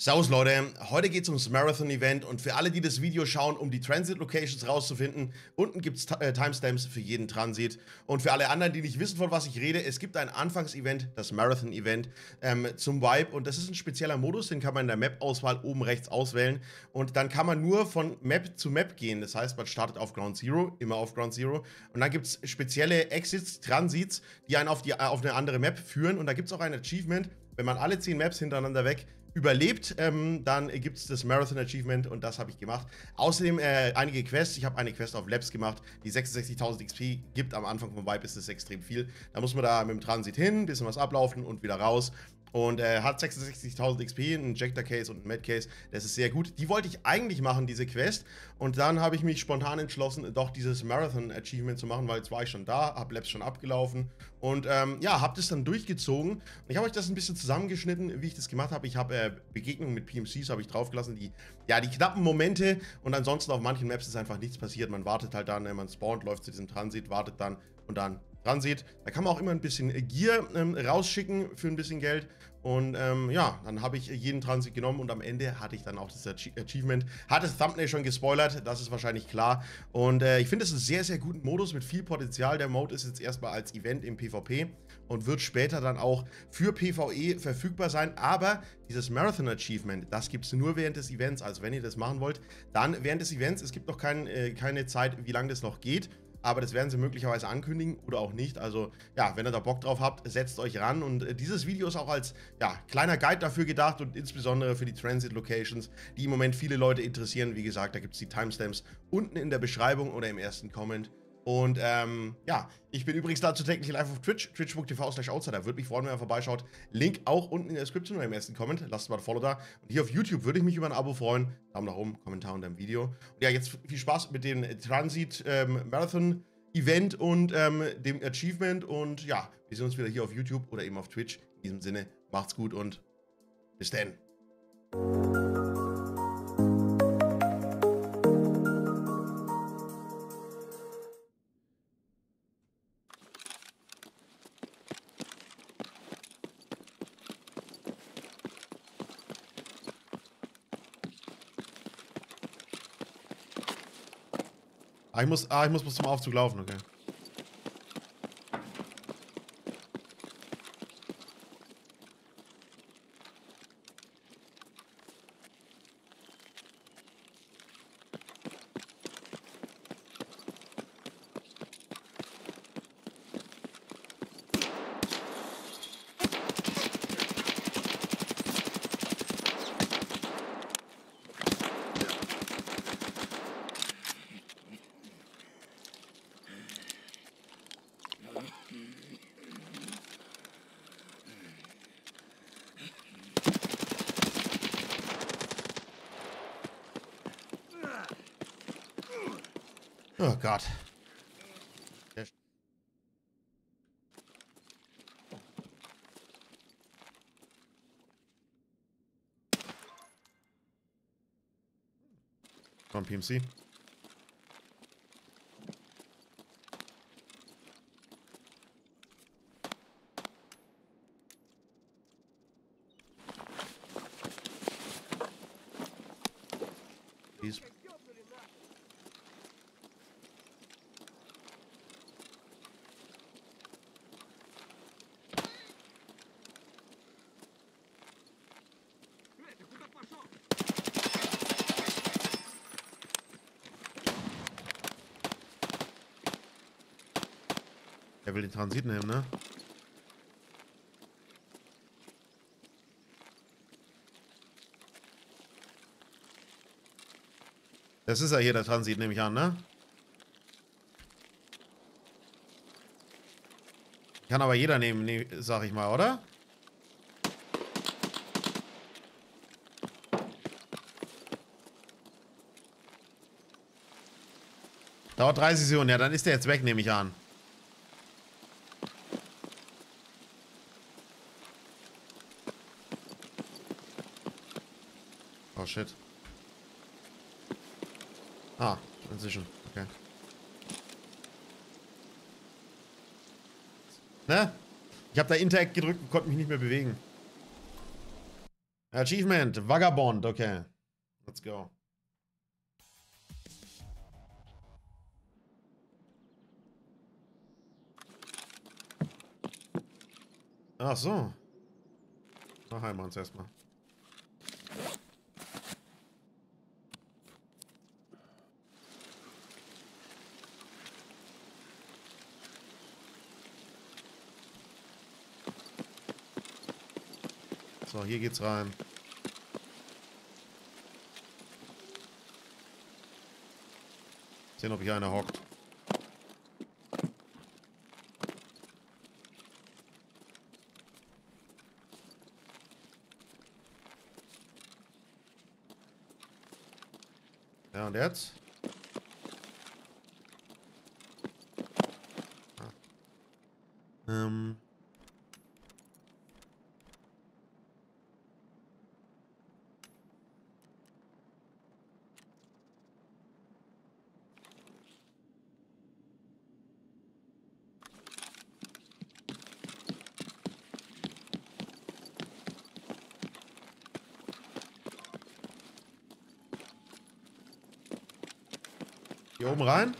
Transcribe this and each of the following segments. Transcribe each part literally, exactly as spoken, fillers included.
Servus Leute, heute geht es ums Marathon-Event und für alle, die das Video schauen, um die Transit-Locations rauszufinden, unten gibt es äh, Timestamps für jeden Transit. Und für alle anderen, die nicht wissen, von was ich rede, es gibt ein Anfangs-Event, das Marathon-Event ähm, zum Vibe, und das ist ein spezieller Modus, den kann man in der Map-Auswahl oben rechts auswählen und dann kann man nur von Map zu Map gehen. Das heißt, man startet auf Ground Zero, immer auf Ground Zero, und dann gibt es spezielle Exits, Transits, die einen auf, die, auf eine andere Map führen, und da gibt es auch ein Achievement. Wenn man alle zehn Maps hintereinander weg überlebt, ähm, dann gibt es das Marathon-Achievement, und das habe ich gemacht. Außerdem äh, einige Quests. Ich habe eine Quest auf Labs gemacht, die sechsundsechzigtausend X P gibt. Am Anfang vom Vibe ist das extrem viel. Da muss man da mit dem Transit hin, ein bisschen was ablaufen und wieder raus. Und äh, hat sechsundsechzigtausend X P, einen Ejector-Case und einen Med-Case. Das ist sehr gut. Die wollte ich eigentlich machen, diese Quest. Und dann habe ich mich spontan entschlossen, doch dieses Marathon-Achievement zu machen, weil jetzt war ich schon da, habe Labs schon abgelaufen. Und ähm, ja, habe das dann durchgezogen. Und ich habe euch das ein bisschen zusammengeschnitten, wie ich das gemacht habe. Ich habe äh, Begegnungen mit P M Cs habe ich draufgelassen, die, ja, die knappen Momente. Und ansonsten auf manchen Maps ist einfach nichts passiert. Man wartet halt dann, man spawnt, läuft zu diesem Transit, wartet dann und dann Transit. Da kann man auch immer ein bisschen Gier ähm, rausschicken für ein bisschen Geld. Und ähm, ja, dann habe ich jeden Transit genommen und am Ende hatte ich dann auch das Achievement. Hat das Thumbnail schon gespoilert, das ist wahrscheinlich klar. Und äh, ich finde, es ist ein sehr, sehr guten Modus mit viel Potenzial. Der Mode ist jetzt erstmal als Event im PvP und wird später dann auch für PvE verfügbar sein. Aber dieses Marathon-Achievement, das gibt es nur während des Events. Also wenn ihr das machen wollt, dann während des Events. Es gibt noch kein, äh, keine Zeit, wie lange das noch geht. Aber das werden sie möglicherweise ankündigen oder auch nicht. Also ja, wenn ihr da Bock drauf habt, setzt euch ran. Und äh, dieses Video ist auch als ja, kleiner Guide dafür gedacht und insbesondere für die Transit Locations, die im Moment viele Leute interessieren. Wie gesagt, da gibt es die Timestamps unten in der Beschreibung oder im ersten Comment. Und ähm, ja, ich bin übrigens dazu täglich live auf Twitch, twitch punkt t v slash outc1der. Würde mich freuen, wenn ihr vorbeischaut. Link auch unten in der Description oder im ersten Comment. Lasst mal ein Follow da. Und hier auf YouTube würde ich mich über ein Abo freuen. Daumen nach oben, Kommentar unter dem Video. Und ja, jetzt viel Spaß mit dem Transit ähm, Marathon Event und ähm, dem Achievement. Und ja, wir sehen uns wieder hier auf YouTube oder eben auf Twitch. In diesem Sinne, macht's gut und bis dann. Ah, ich muss, ah, ich muss bis zum Aufzug laufen, okay. Oh Gott. Komm, P M C. Please. Er will den Transit nehmen, ne? Das ist ja hier der Transit, nehme ich an, ne? Kann aber jeder nehmen, ne, sag ich mal, oder? Dauert dreißig Sekunden, ja, dann ist der jetzt weg, nehme ich an. Oh shit. Ah, inzwischen. Okay. Ne? Ich habe da Interact gedrückt und konnte mich nicht mehr bewegen. Achievement, Vagabond, okay. Let's go. Ach so. Noch einmal uns erstmal. So, hier geht's rein. Sehen, ob hier einer hockt. Ja, und jetzt? Ah. Ähm. Hier oben rein.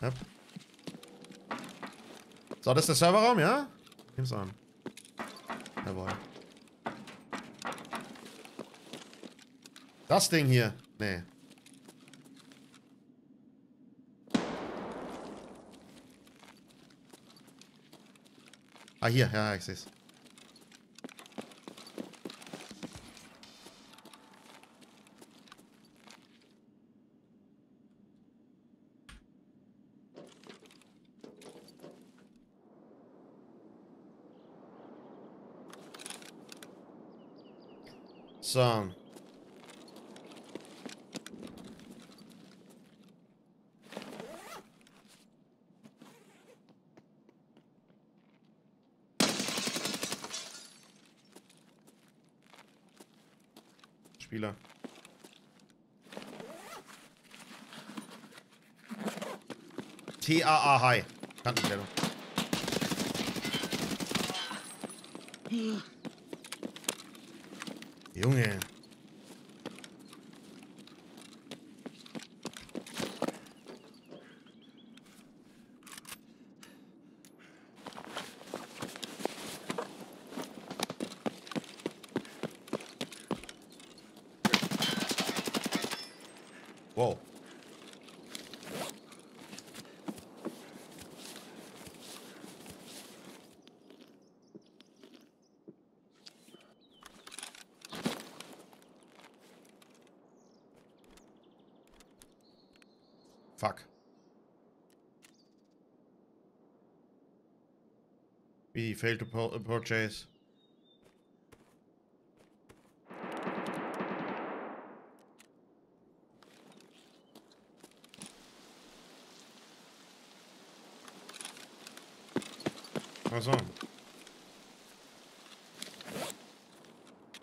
Ja. So, das ist der Serverraum, ja? Nimm's an. Jawohl. Das Ding hier. Nee. Ah, hier. Ja, ich seh's. So. Spieler. T A A High. Kantenstellung. Junge. Wow. Fuck. We failed to purchase. Also.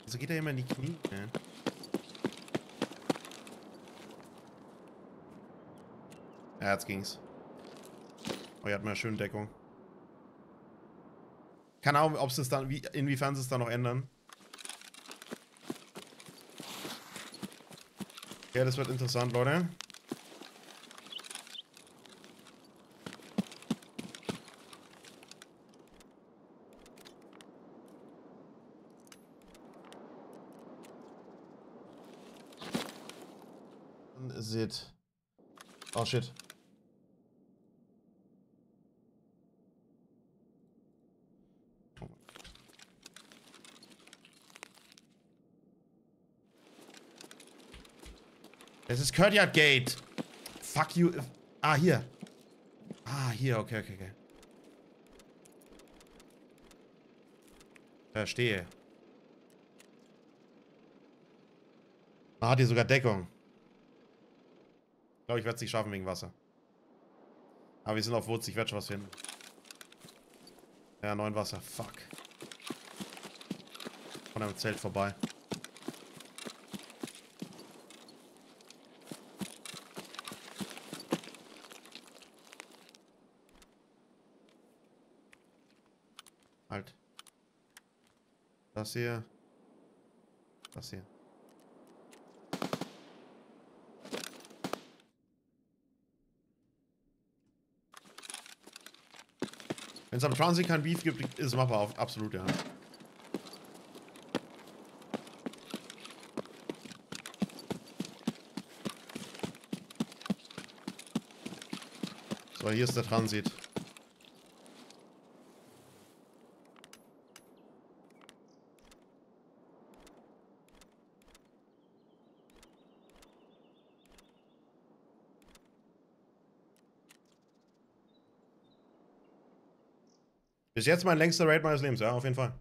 Also geht er immer in die Knie, ne? Ja, jetzt ging's. Oh, ihr habt mal eine schöne Deckung. Keine Ahnung, ob es dann, wie, inwiefern sie es dann noch ändern. Ja, das wird interessant, Leute. Seht. Oh shit. Es ist Courtyard Gate. Fuck you. If... Ah, hier. Ah, hier. Okay, okay, okay. Verstehe. Man hat hier sogar Deckung. Ich glaube, ich werde es nicht schaffen wegen Wasser. Aber wir sind auf Wurz. Ich werde schon was finden. Ja, neun Wasser. Fuck. Von einem Zelt vorbei. Das hier. Das hier. Wenn es am Transit kein Beef gibt, ist es machbar. Absolut, ja. So, hier ist der Transit. Bis jetzt mein längster Raid meines Lebens, ja, auf jeden Fall.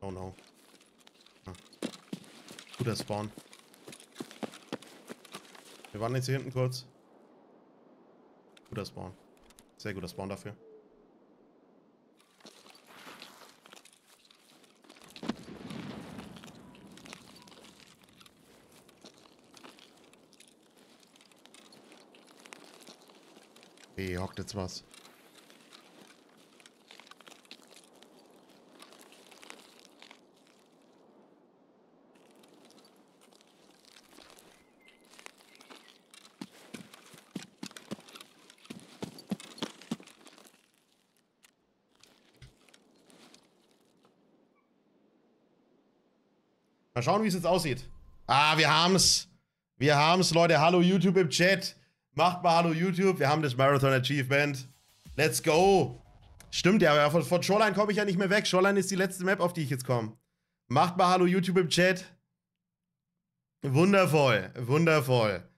Oh no. Ah. Guter Spawn. Wir waren jetzt hier hinten kurz. Guter Spawn. Sehr guter Spawn dafür. Hey, hockt jetzt was. Mal schauen, wie es jetzt aussieht. Ah, wir haben's. Wir haben's, Leute. Hallo YouTube im Chat. Macht mal Hallo YouTube, wir haben das Marathon Achievement. Let's go! Stimmt ja, aber von, von Shoreline komme ich ja nicht mehr weg. Shoreline ist die letzte Map, auf die ich jetzt komme. Macht mal Hallo YouTube im Chat. Wundervoll, wundervoll.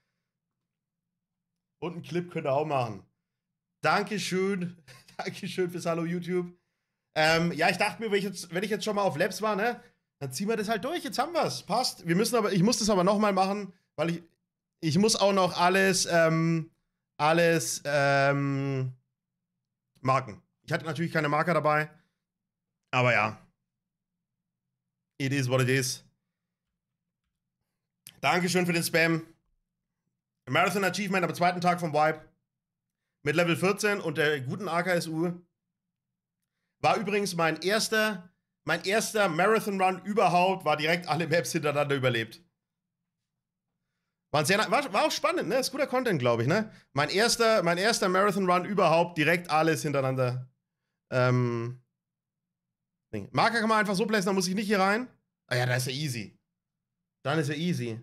Und einen Clip könnt ihr auch machen. Dankeschön, Dankeschön fürs Hallo YouTube. Ähm, ja, ich dachte mir, wenn ich, jetzt, wenn ich jetzt schon mal auf Labs war, ne, dann ziehen wir das halt durch. Jetzt haben wir es, passt. Wir müssen aber, ich muss das aber nochmal machen, weil ich... Ich muss auch noch alles, ähm, alles, ähm, marken. Ich hatte natürlich keine Marker dabei, aber ja. It is what it is. Dankeschön für den Spam. Marathon Achievement am zweiten Tag vom Vibe. Mit Level vierzehn und der guten A K S U. War übrigens mein erster, mein erster Marathon Run überhaupt, war direkt alle Maps hintereinander überlebt. War, sehr, war, war auch spannend, ne? Ist guter Content, glaube ich, ne? Mein erster, mein erster Marathon-Run überhaupt, direkt alles hintereinander. Ähm. Ding. Marker kann man einfach so platzen, da muss ich nicht hier rein. Ah ja, da ist ja easy. Dann ist ja easy.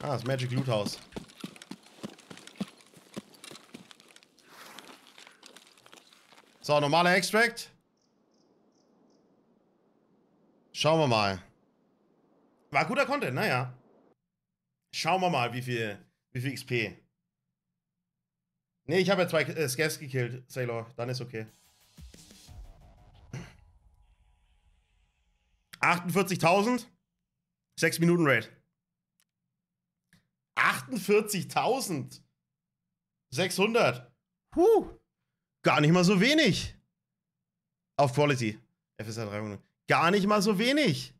Ah, das Magic Loot House. So, normaler Extract. Schauen wir mal. War guter Content, naja. Schauen wir mal, wie viel, wie viel X P. Ne, ich habe ja zwei äh, Scavs gekillt, Sailor. Dann ist okay. achtundvierzigtausend. sechs Minuten Raid. achtundvierzigtausendsechshundert. Huh. Gar nicht mal so wenig. Auf Quality. F S R drei Minuten. Gar nicht mal so wenig.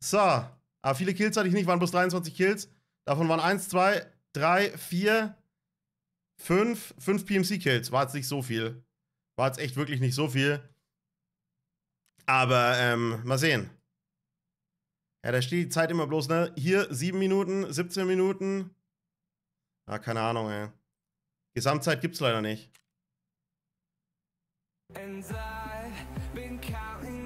So. Aber viele Kills hatte ich nicht. Waren bloß dreiundzwanzig Kills. Davon waren eins, zwei, drei, vier, fünf. fünf P M C-Kills. War jetzt nicht so viel. War jetzt echt wirklich nicht so viel. Aber, ähm, mal sehen. Ja, da steht die Zeit immer bloß, ne? Hier sieben Minuten, siebzehn Minuten. Ah, keine Ahnung, ey. Gesamtzeit gibt's leider nicht. And I been counting